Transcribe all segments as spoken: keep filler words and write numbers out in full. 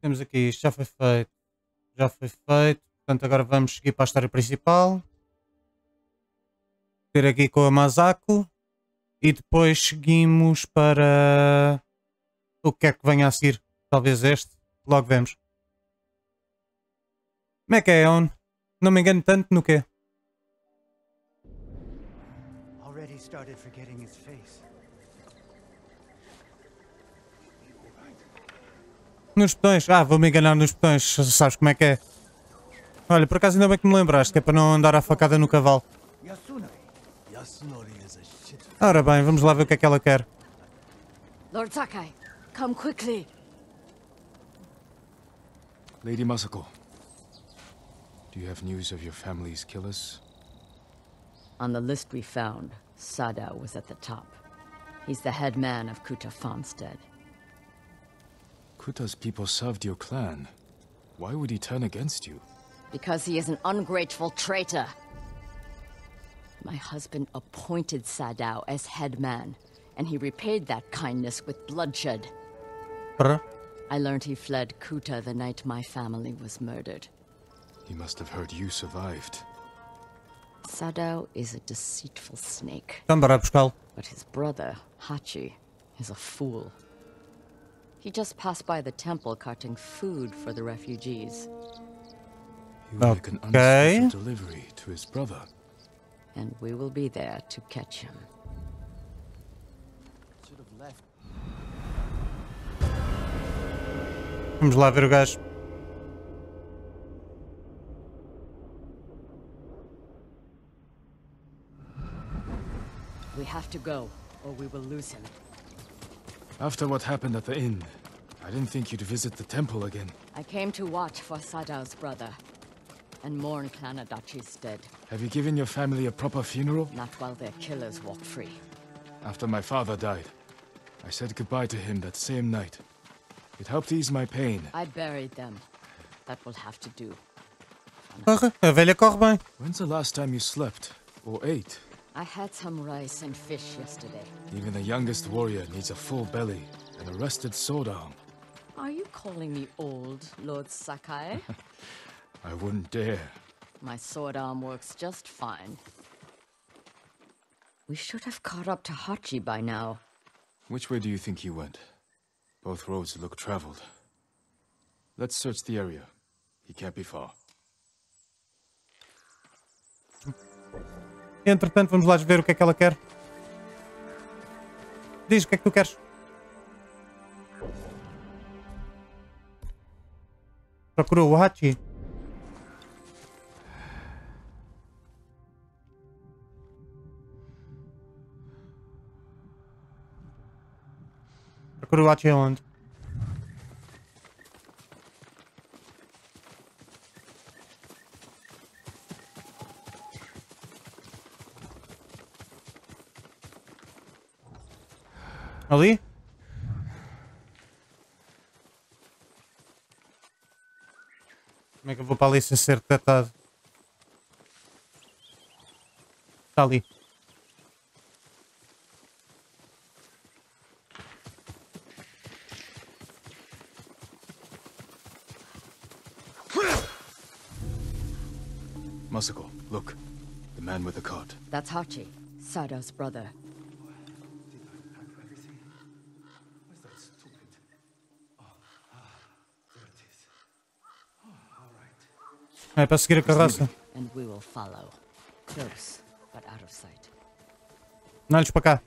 Temos aqui, isto já foi feito. Já foi feito. Portanto, agora vamos seguir para a história principal. Ter aqui com a Masako. E depois seguimos para... o que é que venha a seguir. Talvez este. Logo vemos. McKeown. Não me engano tanto no quê? Already started forgetting his face. Nos botões. Ah, vou-me enganar nos botões. Sabes como é que é? Olha, por acaso ainda bem que me lembraste, que é para não andar à facada no cavalo. Ora bem, vamos lá ver o que é que ela quer. Lord Sakai, come quickly. Lady Masako, do you have news of your family's killers? On the list we found, Sadao was at the top. He's the head man of Kuta Farmstead. Kuta's people served your clan. Why would he turn against you? Because he is an ungrateful traitor. My husband appointed Sadao as head man, and he repaid that kindness with bloodshed. Huh? I learned he fled Kuta the night my family was murdered. He must have heard you survived. Sadao is a deceitful snake. But his brother, Hachi, is a fool. He just passed by the temple carting food for the refugees. He will make an unsolicited delivery to his brother. And we will be there to catch him. Vamos lá ver o gajo. We have to go, or we will lose him. After what happened at the inn, I didn't think you'd visit the temple again. I came to watch for Sadao's brother. And mourn Kanadachi's dead. Have you given your family a proper funeral? Not while their killers walk free. After my father died, I said goodbye to him that same night. It helped ease my pain. I buried them. That will have to do. When's the last time you slept or ate? I had some rice and fish yesterday. Even the youngest warrior needs a full belly and a rested sword arm. Are you calling me old, Lord Sakai? I wouldn't dare. My sword arm works just fine. We should have caught up to Hachi by now. Which way do you think he went? Both roads look traveled. Let's search the area. He can't be far. Entretanto, vamos lá ver o que é que ela quer. Diz o que é que tu queres. Procurou o Hachi. Procurou o Hachi onde? Ali? Como é que eu vou para ali sem ser detectado? Está ali. Masako, look. The man with the cart. That's Hachi, Sada's brother. É para seguir a carroça. Não olhes para cá.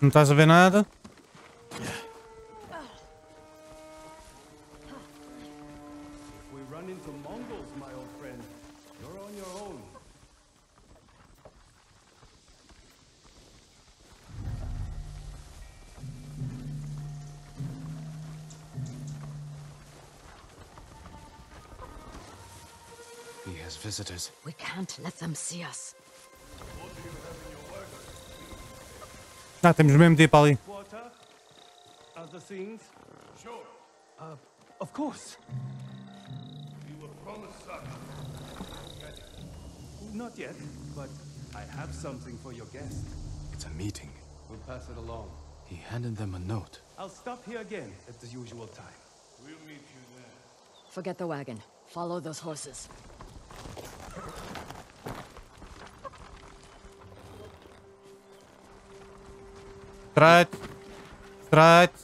Não estás a ver nada? Visitors. We can't let them see us. Ah, temos mesmo de ir para ali. Not yet, but I have something for your guest. It's a meeting. We'll pass it along. He handed them a note. I'll stop here again at the usual time. We'll meet you there. Forget the wagon. Follow those horses. Straight. Straight.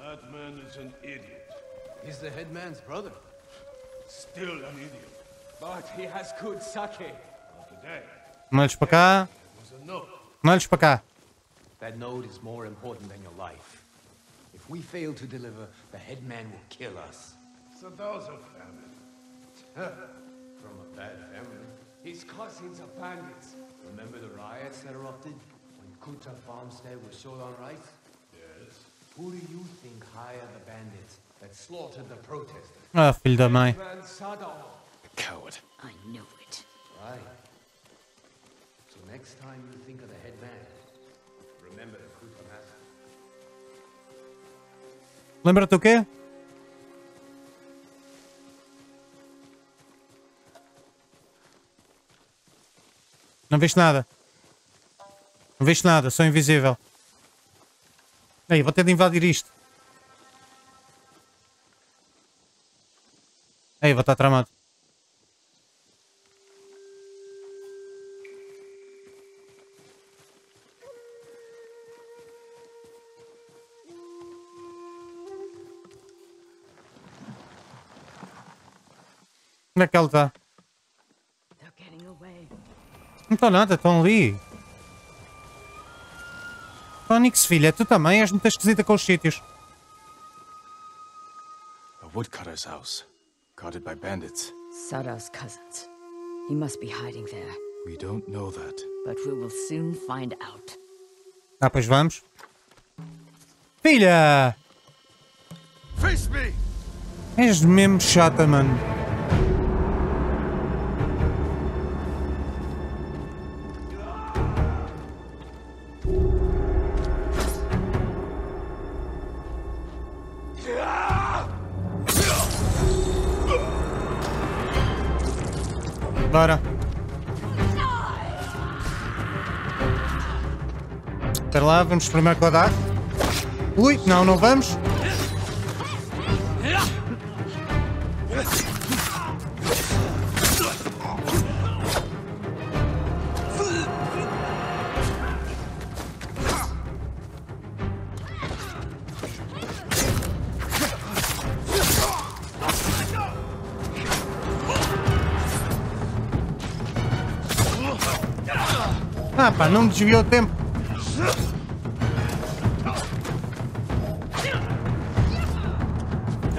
That man is an idiot. He's the headman's brother. Still an idiot. But he has good sake. Malhos para cá. Malhos para cá. That note is more important than your life. If we fail to deliver, the headman will kill us. Sadao's a family. From a bad family. His cousins are bandits. Remember the riots that erupted when Kuta Farmstead was short on rice? Yes. Who do you think hired the bandits? That slaughtered the protesters. Ah, filho da mãe. A coward. I knew it. Right. So next time you think of the headman, remember the Kuta master. Lembra-te o quê? Não viste nada. Não viste nada, sou invisível. Aí, vou ter de invadir isto. Ei, vou estar tramado. Onde é que ele está? Não está nada, estão ali. Tonix, filha, tu também és muito esquisita com os sítios. A woodcutter's house. Guarded by bandits. Sadao's cousins. He must be hiding there. We don't know that. But we will soon find out. Ah, pois vamos. Filha! Face me! És mesmo chata, mano. Bora. Espera lá, vamos primeiro com a dar. Ui, não, não vamos. Ah pá, não me desviou o tempo.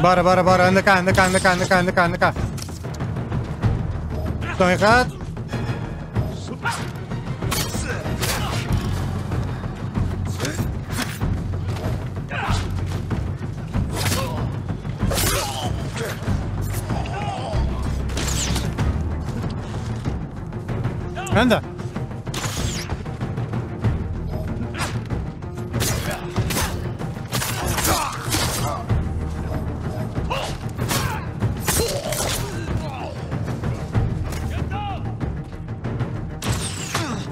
Bora, bora, bora, anda cá, anda cá, anda cá, anda cá, anda cá, anda cá. Estão errados. Anda.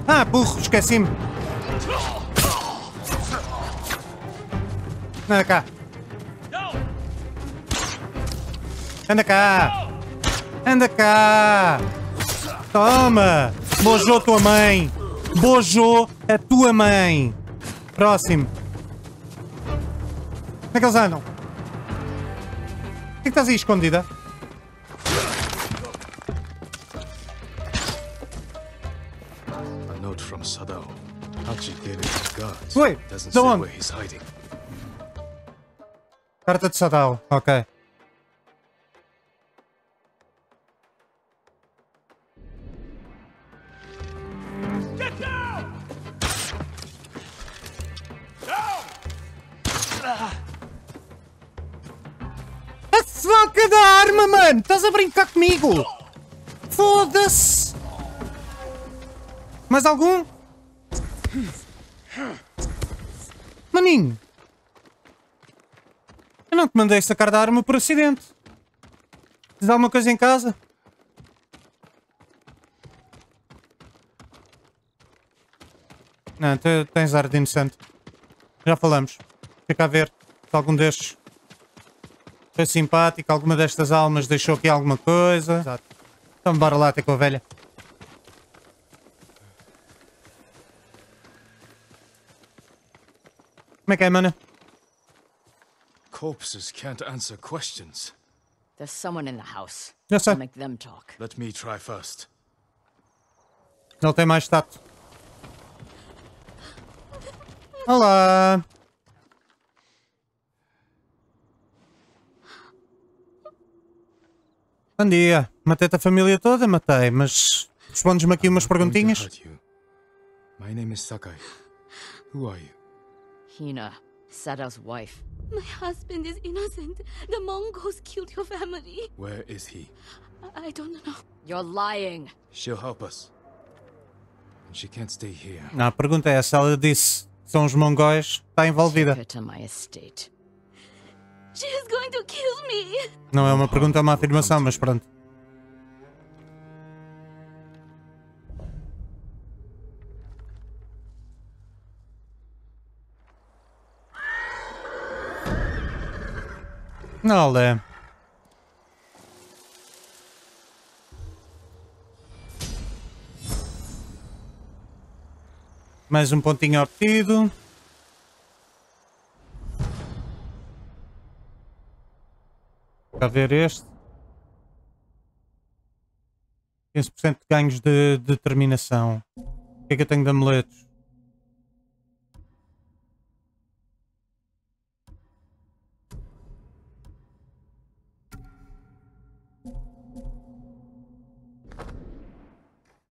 Ah, burro, esqueci-me. Anda cá. Anda cá. Anda cá. Toma. Bojou tua mãe. Bojou a tua mãe. Próximo. Como é que eles andam? Por que estás aí escondida? Sadao, Hachi gave it to his guards. Wait, doesn't say where he's hiding. Carta de Sadao, okay. Get down! Down! A faca da arma, mano! Estás a brincar comigo? Foda-se! Mais algum? Maninho! Eu não te mandei sacar da arma por acidente. Tens alguma coisa em casa? Não, tens ar de inocente. Já falamos. Fica a ver se algum destes foi simpático, alguma destas almas deixou aqui alguma coisa. Exato. Então bora lá até com a velha. Como é que é, mana? Corpses can't answer questions. There's someone in the house. Yes, sir. Make them talk. Let me try first. Não tem mais tato. Olá. Bom dia. Matei-te a família toda, matei, mas respondes-me aqui umas perguntinhas. My name is Sakai. Who are you? Hina, Sadao's wife. My husband is innocent. The Mongols killed your family. Where is he? I, I don't know. You're lying. She'll help us. And she can't stay here. Não, a pergunta é essa. Ela disse que são os mongóis. Está envolvida. Take her to my estate. She is going to kill me. Não é uma pergunta, é uma afirmação, mas pronto. Não, Lé. Mais um pontinho obtido. Vou ver este. quinze por cento de ganhos de determinação. O que é que eu tenho de amuletos?